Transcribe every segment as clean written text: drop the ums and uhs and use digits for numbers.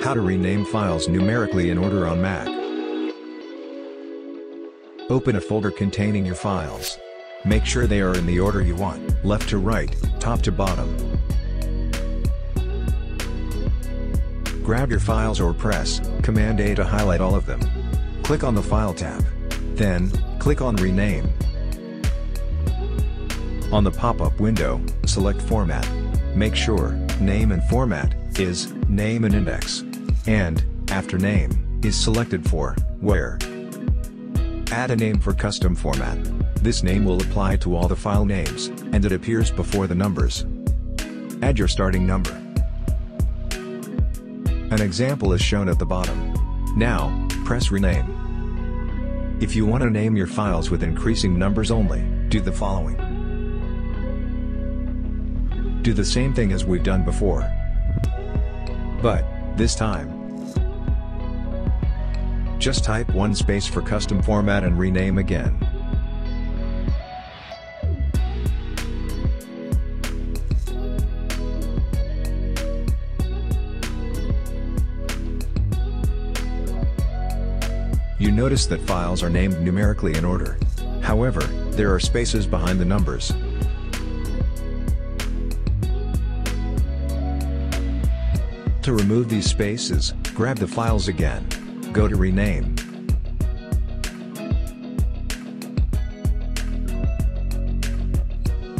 How to rename files numerically in order on Mac. Open a folder containing your files. Make sure they are in the order you want, left to right, top to bottom. Grab your files or press Command-A to highlight all of them. Click on the File tab. Then, click on Rename. On the pop-up window, select Format. Make sure Name and Format is Name and Index. And, after Name, is selected for Where. Add a name for custom format. This name will apply to all the file names, and it appears before the numbers. Add your starting number. An example is shown at the bottom. Now, press Rename. If you want to name your files with increasing numbers only, do the following. Do the same thing as we've done before, but this time, just type one space for custom format and rename again. You notice that files are named numerically in order. However, there are spaces behind the numbers. To remove these spaces, grab the files again. Go to Rename.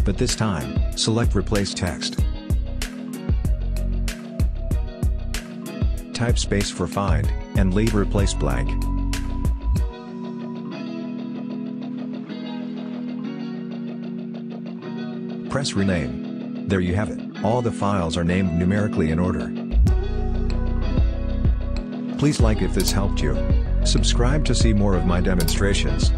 But this time, select Replace Text. Type space for Find, and leave Replace blank. Press Rename. There you have it. All the files are named numerically in order. Please like if this helped you. Subscribe to see more of my demonstrations.